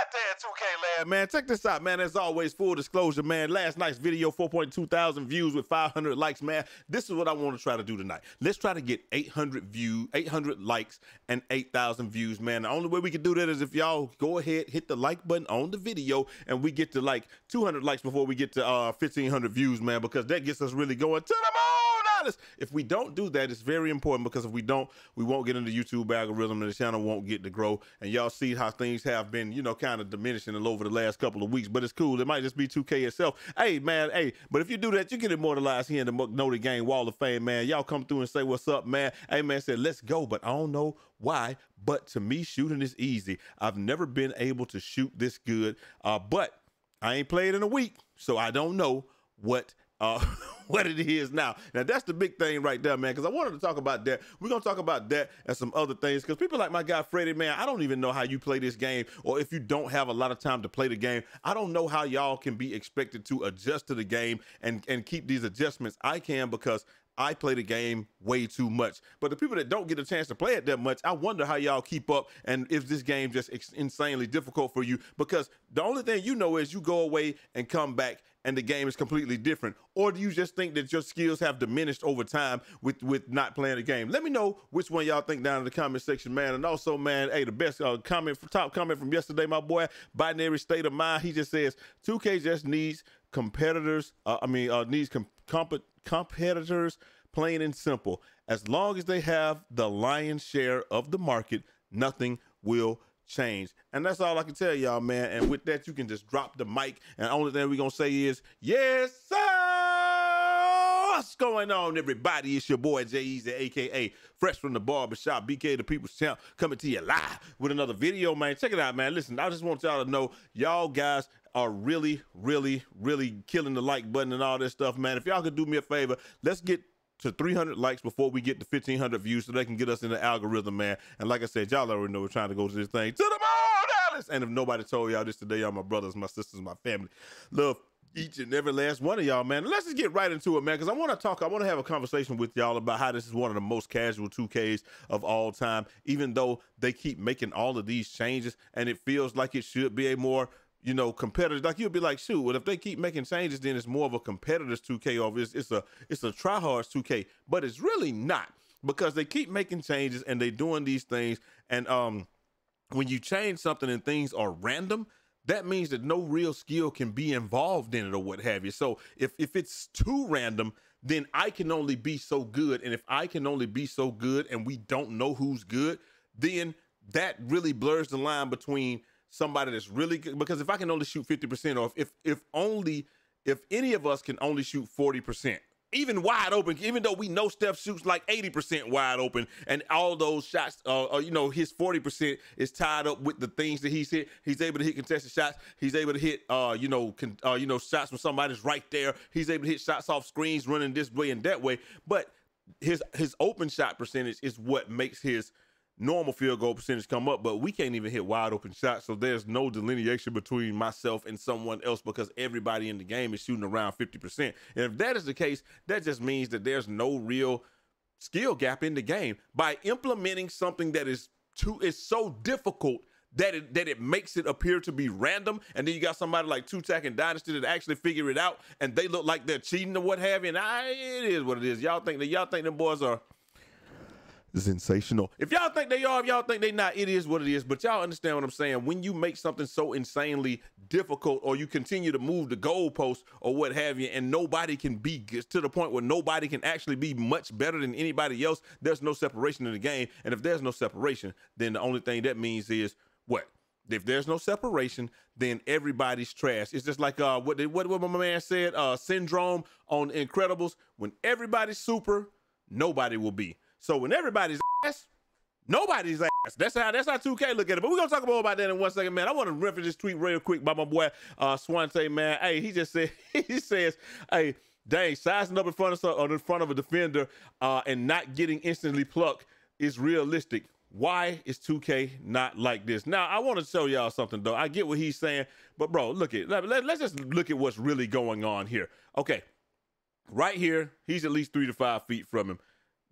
out there, 2K Land, man. Check this out, man. As always, full disclosure, man. Last night's video, 4.2 thousand views with 500 likes, man. This is what I want to try to do tonight. Let's try to get 800 views, 800 likes, and 8,000 views, man. The only way we can do that is if y'all go ahead, hit the like button on the video, and we get to like 200 likes before we get to 1,500 views, man, because that gets us really going to the moon. If we don't do that, it's very important, because if we don't, we won't get into YouTube algorithm and the channel won't get to grow. And y'all see how things have been, you know, kind of diminishing over the last couple of weeks, but it's cool. It might just be 2K itself. Hey, man, hey, but if you do that, you get immortalized here in the McNulty Gang Wall of Fame, man. Y'all come through and say, what's up, man? Hey, man, said, let's go, but I don't know why, but to me, shooting is easy. I've never been able to shoot this good, but I ain't played in a week, so I don't know what it is now. Now, that's the big thing right there, man, because I wanted to talk about that. We're going to talk about that and some other things, because people like my guy Freddy, man, I don't even know how you play this game, or if you don't have a lot of time to play the game, I don't know how y'all can be expected to adjust to the game and keep these adjustments. I can, because I play the game way too much. But the people that don't get a chance to play it that much, I wonder how y'all keep up, and if this game just insanely difficult for you, because the only thing you know is you go away and come back and the game is completely different. Or do you just think that your skills have diminished over time with not playing the game? Let me know which one y'all think down in the comment section, man. And also, man, hey, the best top comment from yesterday, my boy, Binary State of Mind. He just says, 2K just needs competitors. needs competitors, plain and simple. As long as they have the lion's share of the market, nothing will change. And that's all I can tell y'all, man. And with that, you can just drop the mic. And the only thing we're going to say is, yes, sir! What's going on, everybody? It's your boy, Jai Eazy, a.k.a. Fresh from the Barbershop, BK the People's Champ, coming to you live with another video, man. Check it out, man. Listen, I just want y'all to know, y'all guys are really, really, really killing the like button and all this stuff, man. If y'all could do me a favor, let's get to 300 likes before we get to 1,500 views, so they can get us in the algorithm, man. And like I said, y'all already know we're trying to go to this thing, to the moon, Alice. And if nobody told y'all this today, y'all my brothers, my sisters, my family. Love each and every last one of y'all, man. And let's just get right into it, man, because I want to have a conversation with y'all about how this is one of the most casual 2Ks of all time, even though they keep making all of these changes, and it feels like it should be a more, you know, competitors. Like, you'll be like, shoot, well, if they keep making changes, then it's more of a competitors 2K, or it's a tryhards 2K, but it's really not, because they keep making changes and they doing these things. And when you change something and things are random, that means that no real skill can be involved in it or what have you. So if it's too random, then I can only be so good. And if I can only be so good and we don't know who's good, then that really blurs the line between somebody that's really good, because if I can only shoot 50%, or if any of us can only shoot 40%, even wide open, even though we know Steph shoots like 80% wide open, and all those shots, you know, his 40% is tied up with the things that he's hit. He's able to hit contested shots. He's able to hit, you know, shots when somebody's right there. He's able to hit shots off screens, running this way and that way. But his open shot percentage is what makes his normal field goal percentage come up, but we can't even hit wide open shots, so there's no delineation between myself and someone else, because everybody in the game is shooting around 50%. And if that is the case, that just means that there's no real skill gap in the game. By implementing something that is so difficult that it makes it appear to be random, and then you got somebody like Tutak and Dynasty that actually figure it out, and they look like they're cheating or what have you, and it is what it is. Y'all think them boys are sensational. If y'all think they are, if y'all think they not, it is what it is. But y'all understand what I'm saying. When you make something so insanely difficult, or you continue to move the goalposts or what have you, and nobody can be, to the point where nobody can actually be much better than anybody else, there's no separation in the game. And if there's no separation, then the only thing that means is what? If there's no separation, then everybody's trash. It's just like what my man said, Syndrome on Incredibles. When everybody's super, nobody will be. So when everybody's ass, nobody's ass. That's how 2K look at it. But we're going to talk more about that in one second, man. I want to reference this tweet real quick by my boy Swante, man. Hey, he just said, he says, hey, dang, sizing up in front of a defender and not getting instantly plucked is realistic. Why is 2K not like this? Now, I want to show y'all something, though. I get what he's saying, but, bro, look at let's just look at what's really going on here. Okay, right here, he's at least 3 to 5 feet from him.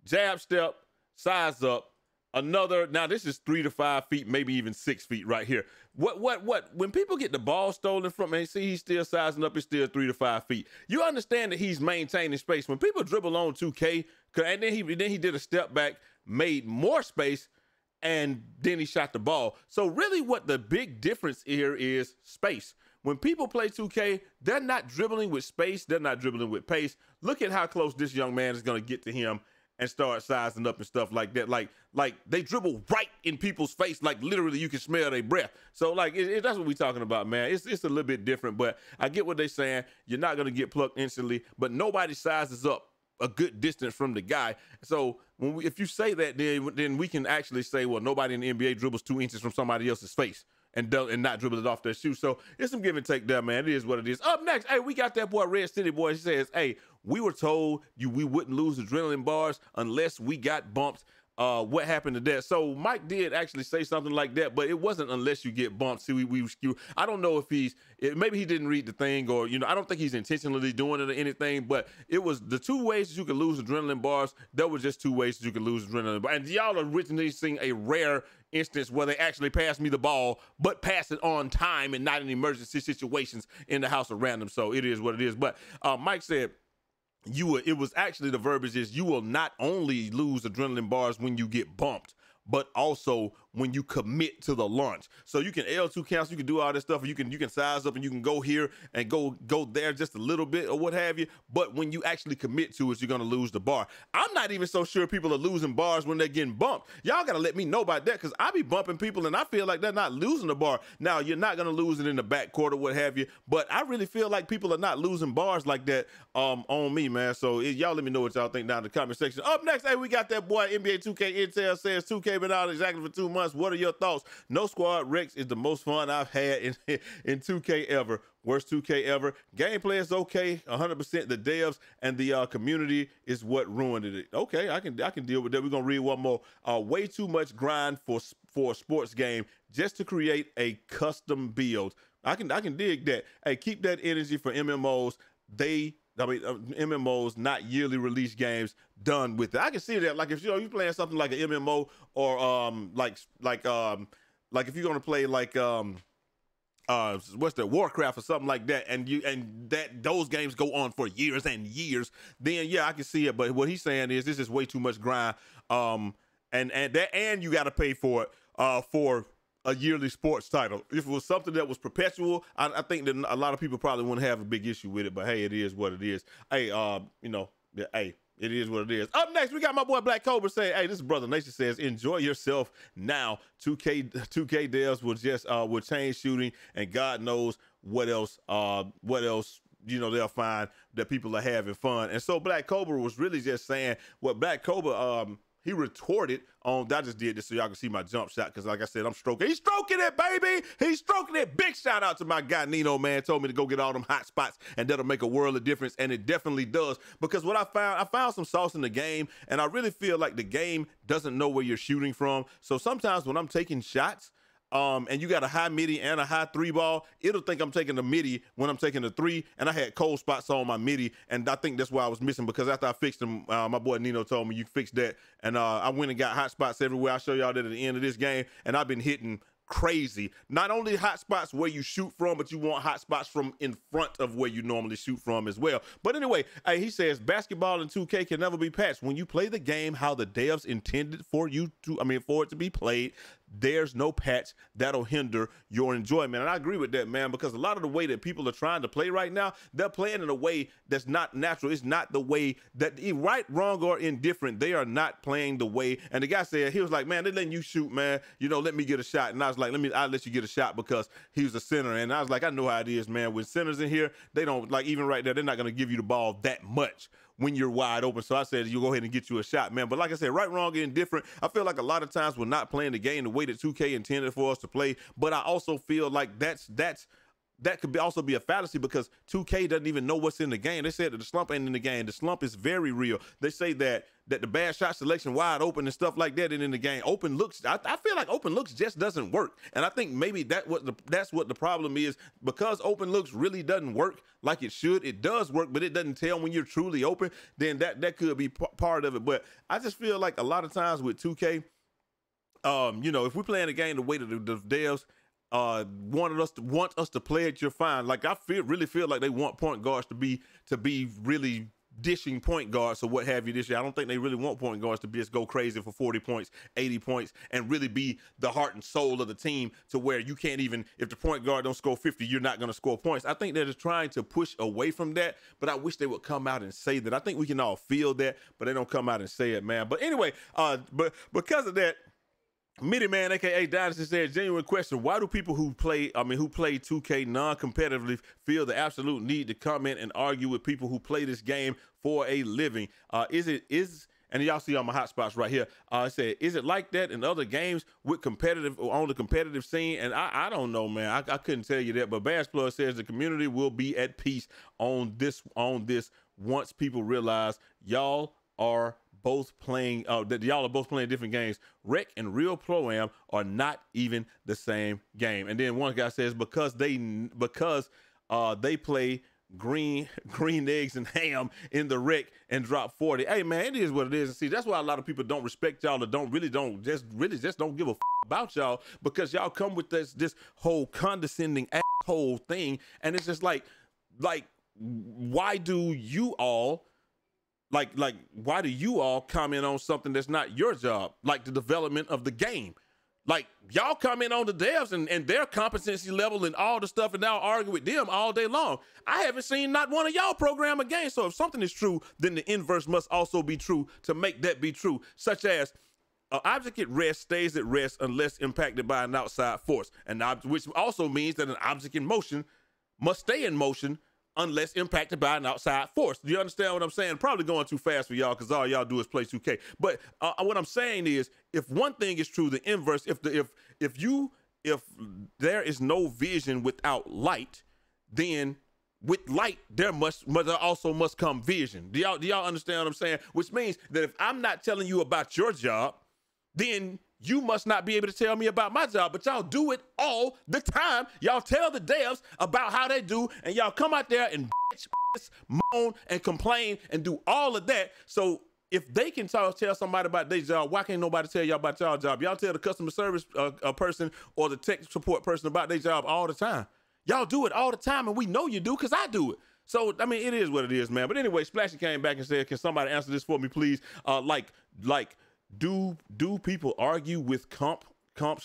Jab step, size up, Another, now this is 3 to 5 feet, maybe even 6 feet right here. What, when people get the ball stolen from him, see he's still sizing up, it's still 3 to 5 feet. You understand that he's maintaining space. When people dribble on 2K, and then he did a step back, made more space, and then he shot the ball. So really what the big difference here is space. When people play 2K, they're not dribbling with space, they're not dribbling with pace. Look at how close this young man is gonna get to him and start sizing up and stuff like that. Like they dribble right in people's face. Like literally you can smell their breath. So like, that's what we're talking about, man. It's a little bit different, but I get what they're saying. You're not gonna get plucked instantly, but nobody sizes up a good distance from the guy. So when we, if you say that, then we can actually say, well, nobody in the NBA dribbles 2 inches from somebody else's face and not dribble it off their shoe. So it's some give and take there, man. It is what it is. Up next, hey, we got that boy Red City Boy. He says, hey, we were told we wouldn't lose adrenaline bars unless we got bumped. What happened to that? So Mike did actually say something like that, but it wasn't unless you get bumped. See, we skew. I don't know if maybe he didn't read the thing, or, you know, I don't think he's intentionally doing it or anything, but it was the two ways that you could lose adrenaline bars. There were just two ways that you could lose adrenaline bars. And y'all are originally seeing a rare instance where they actually pass me the ball, but pass it on time and not in emergency situations in the house around them. So it is what it is. But Mike said, it was actually, the verbiage is, you will not only lose adrenaline bars when you get bumped, but also when you commit to the launch. So you can L2 counts, you can do all this stuff, and you can size up and you can go here and go there just a little bit or what have you. But when you actually commit to it, you're gonna lose the bar. I'm not even so sure people are losing bars when they're getting bumped. Y'all gotta let me know about that, because I be bumping people and I feel like they're not losing the bar. Now, you're not gonna lose it in the backcourt or what have you, but I really feel like people are not losing bars like that on me, man. So y'all let me know what y'all think down in the comment section. Up next, hey, we got that boy NBA 2K Intel says 2K been out exactly for 2 months. What are your thoughts? No Squad Rex is the most fun I've had in 2K ever. Worst 2K ever. Gameplay is okay, 100%. The devs and the community is what ruined it. Okay, I can deal with that. We're gonna read one more. Way too much grind for a sports game just to create a custom build. I can dig that. Hey, keep that energy for MMOs. MMOs, not yearly release games. Done with it. I can see that. Like, if you're playing something like an MMO, or like if you're gonna play like Warcraft or something like that, and those games go on for years and years, then yeah, I can see it. But what he's saying is, this is way too much grind. And you got to pay for it for a yearly sports title. If it was something that was perpetual, I think that a lot of people probably wouldn't have a big issue with it. But hey, it is what it is. Hey, you know, hey, it is what it is. Up next, we got my boy Black Cobra saying, hey, this is Brother Nation says, enjoy yourself now. 2K devs will just will change shooting, and God knows what else, you know, they'll find that people are having fun. And so Black Cobra was really just saying what Black Cobra he retorted on. I just did this so y'all can see my jump shot, because like I said, I'm stroking. He's stroking it, baby. He's stroking it. Big shout out to my guy Nino, man. Told me to go get all them hot spots, and that'll make a world of difference. And it definitely does, because what I found some sauce in the game, and I really feel like the game doesn't know where you're shooting from. So sometimes when I'm taking shots, and you got a high midi and a high three ball, it'll think I'm taking the midi when I'm taking the three, and I had cold spots on my midi, and I think that's why I was missing, because after I fixed them, my boy Nino told me you fix that, and I went and got hot spots everywhere. I'll show y'all that at the end of this game, and I've been hitting crazy. Not only hot spots where you shoot from, but you want hot spots from in front of where you normally shoot from as well. But anyway, hey, he says basketball in 2K can never be patched. When you play the game how the devs intended for it to be played, there's no patch that'll hinder your enjoyment. And I agree with that, man, because a lot of the way that people are trying to play right now, they're playing in a way that's not natural. It's not the way that, right, wrong, or indifferent, they are not playing the way. And the guy said, he was like, man, they're letting you shoot, man. You know, let me get a shot. And I was like, I'll let you get a shot, because he was a center. And I was like, I know how it is, man. With centers in here, they don't, like, even right there, they're not going to give you the ball that much when you're wide open. So I said, you go ahead and get you a shot, man. But like I said, right, wrong, and indifferent, I feel like a lot of times we're not playing the game the way that 2K intended for us to play. But I also feel like that could also be a fallacy, because 2K doesn't even know what's in the game. They said that the slump ain't in the game. The slump is very real. They say that the bad shot selection, wide open and stuff like that, and in the game, open looks, I feel like open looks just doesn't work. And I think maybe that's what the problem is, because open looks really doesn't work like it should. It does work, but it doesn't tell when you're truly open. Then that could be part of it. But I just feel like a lot of times with 2K, you know, if we're playing a game the way that the devs want us to play it, you're fine. Like, I really feel like they want point guards to be really dishing point guards or what have you this year. I don't think they really want point guards to just go crazy for 40 points, 80 points, and really be the heart and soul of the team to where you can't even, if the point guard don't score 50, you're not going to score points. I think they're just trying to push away from that, but I wish they would come out and say that. I think we can all feel that, but they don't come out and say it, man. But anyway, but because of that, Mini Man, aka Dynasty, said, genuine question: why do people who play 2K non-competitively feel the absolute need to comment and argue with people who play this game for a living? And y'all see all my hotspots right here. I said, is it like that in other games with competitive or on the competitive scene? And I don't know, man. I couldn't tell you that. But Bass Plus says the community will be at peace on this once people realize y'all are both playing that y'all are both playing different games. Rec and real pro-am are not even the same game. And then one guy says because they play green eggs and ham in the rec and drop 40. Hey man, it is what it is. And see, that's why a lot of people don't respect y'all or don't give a f about y'all, because y'all come with this whole condescending asshole thing, and it's just like why do you all comment on something that's not your job, like the development of the game? Like, y'all comment on the devs and their competency level and all the stuff, and now argue with them all day long. I haven't seen not one of y'all program a game. So if something is true, then the inverse must also be true to make that be true, such as an object at rest stays at rest unless impacted by an outside force, which also means that an object in motion must stay in motion unless impacted by an outside force. Do you understand what I'm saying? Probably going too fast for y'all, because all y'all do is play 2K. But what I'm saying is, if one thing is true, the inverse. If there is no vision without light, then with light there also must come vision. Do y'all understand what I'm saying? Which means that if I'm not telling you about your job, then you must not be able to tell me about my job. But y'all do it all the time. Y'all tell the devs about how they do, and y'all come out there and bitch, moan, and complain, and do all of that. So if they can tell somebody about their job, why can't nobody tell y'all about y'all job? Y'all tell the customer service person or the tech support person about their job all the time. Y'all do it all the time, and we know you do, because I do it. So, I mean, it is what it is, man. But anyway, Splashy came back and said, can somebody answer this for me, please? Do people argue with comp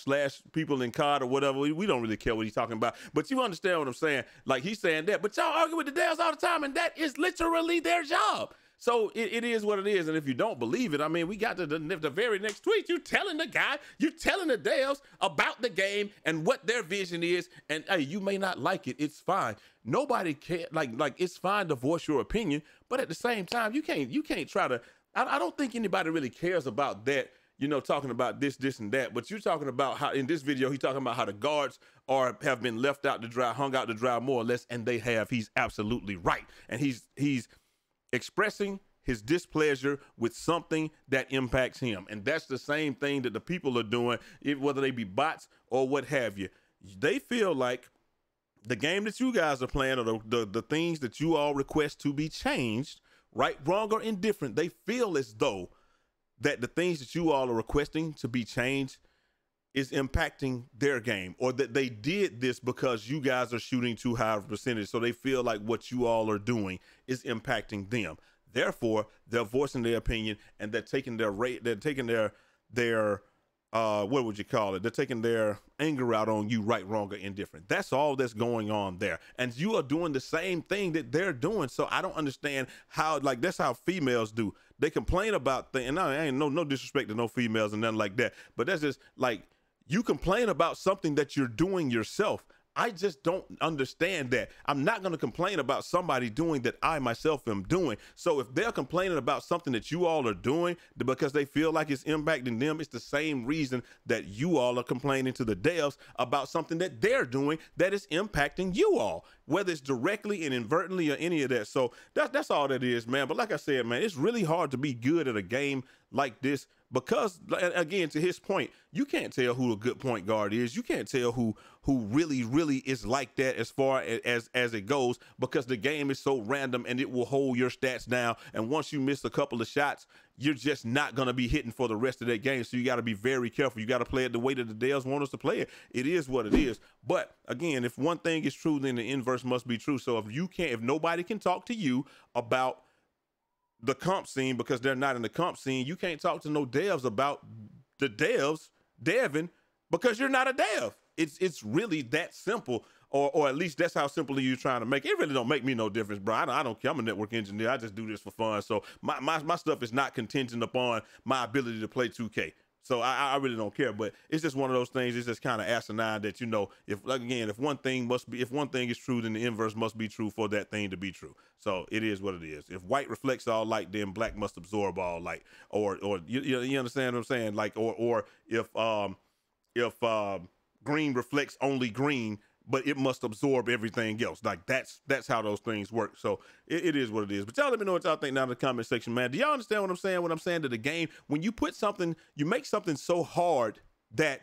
/ people in COD or whatever? We don't really care what he's talking about, but you understand what I'm saying. Like, he's saying that, but y'all argue with the devs all the time, and that is literally their job. So it is what it is. And if you don't believe it, I mean, we got to the very next tweet. You're telling the devs about the game and what their vision is. And hey, you may not like it. It's fine. Nobody cares. Like it's fine to voice your opinion, but at the same time, you can't try to. I don't think anybody really cares about that, you know, talking about this, and that. But you're talking about how, in this video, he's talking about how the guards have been left out to dry, hung out to dry more or less, and they have. He's absolutely right. And he's expressing his displeasure with something that impacts him. And that's the same thing that the people are doing, whether they be bots or what have you. They feel like the game that you guys are playing or the things that you all request to be changed, right, wrong, or indifferent, they feel as though that the things that you all are requesting to be changed is impacting their game, or that they did this because you guys are shooting too high of a percentage, so they feel like what you all are doing is impacting them. Therefore, they're voicing their opinion, and they're taking their they're taking their anger out on you, right, wrong, or indifferent. That's all that's going on there. And you are doing the same thing that they're doing. So I don't understand how, like, that's how females do. They complain about things. And I ain't no disrespect to no females and nothing like that. But that's just like, you complain about something that you're doing yourself. I just don't understand that. I'm not going to complain about somebody doing that I myself am doing. So if they're complaining about something that you all are doing because they feel like it's impacting them, it's the same reason that you all are complaining to the devs about something that they're doing that is impacting you all, whether it's directly and inadvertently or any of that. So that's all that is, man. But like I said, man, it's really hard to be good at a game like this because, again, to his point, you can't tell who a good point guard is. You can't tell who who really is like that as far as it goes, because the game is so random and it will hold your stats down. And once you miss a couple of shots, you're just not going to be hitting for the rest of that game. So you got to be very careful. You got to play it the way that the devs want us to play it. It is what it is. But again, if one thing is true, then the inverse must be true. So if you can't, if nobody can talk to you about the comp scene because they're not in the comp scene, you can't talk to no devs about the devs devin because you're not a dev. It's really that simple, or at least that's how simple you're trying to make it. It really don't make me no difference, bro. I don't care. I'm a network engineer. I just do this for fun. So my stuff is not contingent upon my ability to play 2K. So I really don't care. But it's just one of those things. It's just kind of asinine that, you know, if, like, again, if one thing is true, then the inverse must be true for that thing to be true. So it is what it is. If white reflects all light, then black must absorb all light. Or you understand what I'm saying? Like, or if green reflects only green, but it must absorb everything else. Like, that's how those things work. So it is what it is. But y'all let me know what y'all think down in the comment section, man. Do y'all understand what I'm saying? What I'm saying to the game, when you put something, you make something so hard that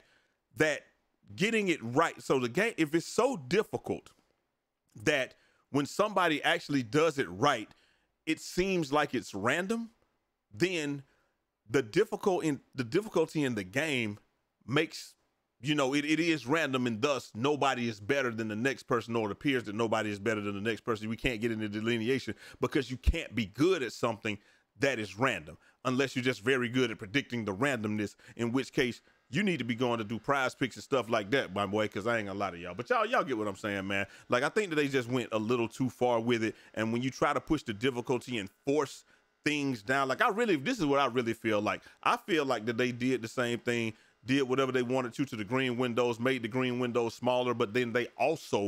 getting it right. So the game, if it's so difficult that when somebody actually does it right, it seems like it's random, then the difficulty in the game makes, you know, it is random, and thus nobody is better than the next person, or it appears that nobody is better than the next person. We can't get into delineation because you can't be good at something that is random unless you're just very good at predicting the randomness, in which case you need to be going to do prize picks and stuff like that, my boy, because I ain't gonna lie to y'all. But y'all get what I'm saying, man. Like, I think that they just went a little too far with it, and when you try to push the difficulty and force things down, like, this is what I really feel like. I feel like that they did the same thing, did whatever they wanted to the green windows, made the green windows smaller, but then they also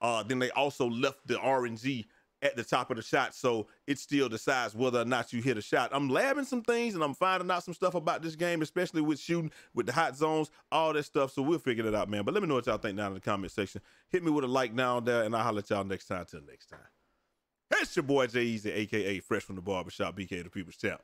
left the RNG at the top of the shot, so it still decides whether or not you hit a shot. I'm labbing some things, and I'm finding out some stuff about this game, especially with shooting, with the hot zones, all that stuff, so we'll figure it out, man. But let me know what y'all think down in the comment section. Hit me with a like down there, and I'll holler at y'all next time. Till next time, it's your boy Jai Eazy, a.k.a. Fresh from the Barbershop, BK the People's Champ.